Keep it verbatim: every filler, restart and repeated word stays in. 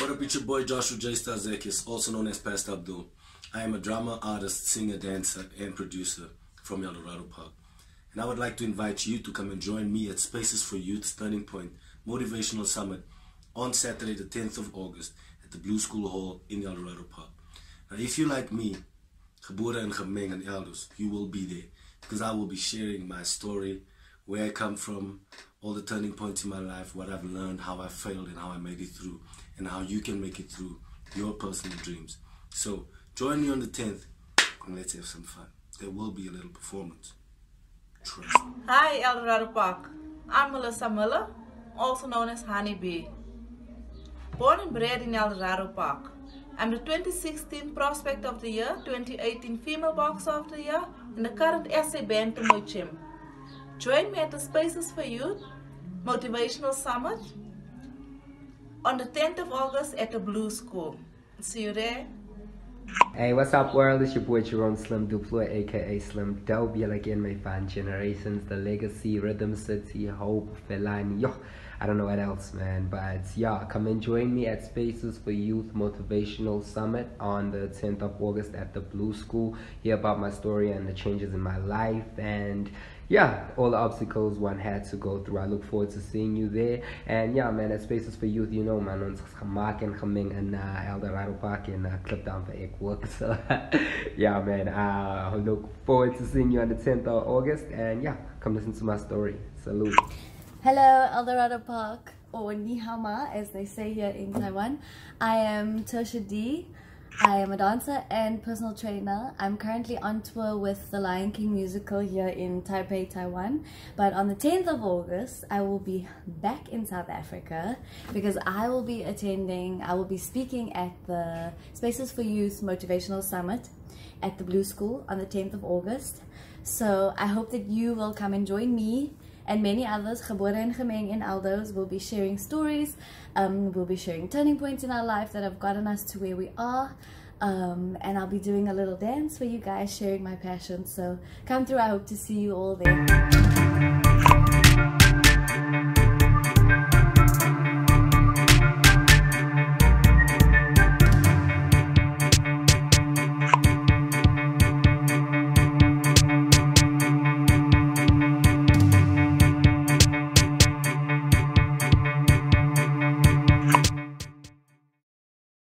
What up, it's your boy Joshua J-Star Zacheus, also known as Pastor Abdul. I am a drama artist, singer, dancer, and producer from Eldorado Park. And I would like to invite you to come and join me at Spaces for Youth Turning Point Motivational Summit on Saturday the tenth of August at the Blue School Hall in Eldorado Park. Now, if you like me, Gebore and Gemeng and elders, you will be there because I will be sharing my story, where I come from, all the turning points in my life, what I've learned, how I failed and how I made it through, and how you can make it through your personal dreams. So join me on the tenth and let's have some fun. There will be a little performance. Trust me. Hi Eldorado Park, I'm Melissa Miller, also known as Honey Bee. Born and bred in Eldorado Park, I'm the twenty sixteen Prospect of the Year, twenty eighteen Female Boxer of the Year, and the current S A Bantamweight Champion. Join me at the Spaces for Youth Motivational Summit on the tenth of August at the Blue School. See you there. Hey, what's up world? It's your boy Jerome 'SLIM' du Plooy, aka Slim Dope. You're like in my fan generations, the legacy, Rhythm City, Hope, Felani, yo, I don't know what else, man. But yeah, come and join me at Spaces for Youth Motivational Summit on the tenth of August at the Blue School. Hear about my story and the changes in my life, and yeah, all the obstacles one had to go through. I look forward to seeing you there. And yeah, man, at Spaces for Youth, you know, man, ons gemaak en gemeng in Eldorado Park en Klip Down vir Ek Work. So yeah, man, I look forward to seeing you on the tenth of August. And yeah, come listen to my story. Salute. Hello, Eldorado Park, or Ni Hao Ma, as they say here in Taiwan. I am Tosha D. I am a dancer and personal trainer. I'm currently on tour with the Lion King musical here in Taipei, Taiwan. But on the tenth of August, I will be back in South Africa because I will be attending, I will be speaking at the Spaces for Youth Motivational Summit at the Blue School on the tenth of August. So I hope that you will come and join me and many others, Gebore and Gemeng and Aldos, will be sharing stories. Um, we'll be sharing turning points in our life that have gotten us to where we are. Um, and I'll be doing a little dance for you guys, sharing my passion. So come through, I hope to see you all there.